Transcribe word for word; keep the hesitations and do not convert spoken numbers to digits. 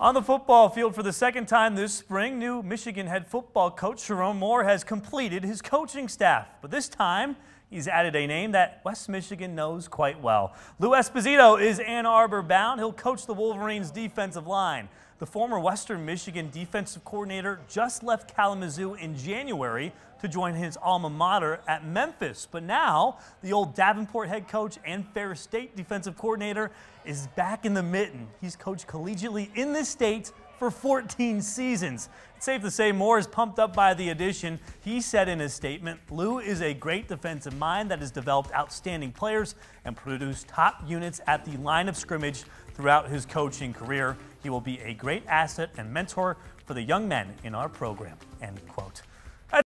On the football field for the second time this spring, new Michigan head football coach Sharon Moore has completed his coaching staff. But this time, he's added a name that West Michigan knows quite well. Lou Esposito is Ann Arbor bound. He'll coach the Wolverines' defensive line. The former Western Michigan defensive coordinator just left Kalamazoo in January to join his alma mater at Memphis. But now, the old Davenport head coach and Ferris State defensive coordinator is back in the mitten. He's coached collegiately in this state for fourteen seasons. It's safe to say Moore is pumped up by the addition. He said in his statement, "Lou is a great defensive mind that has developed outstanding players and produced top units at the line of scrimmage throughout his coaching career. He will be a great asset and mentor for the young men in our program," end quote.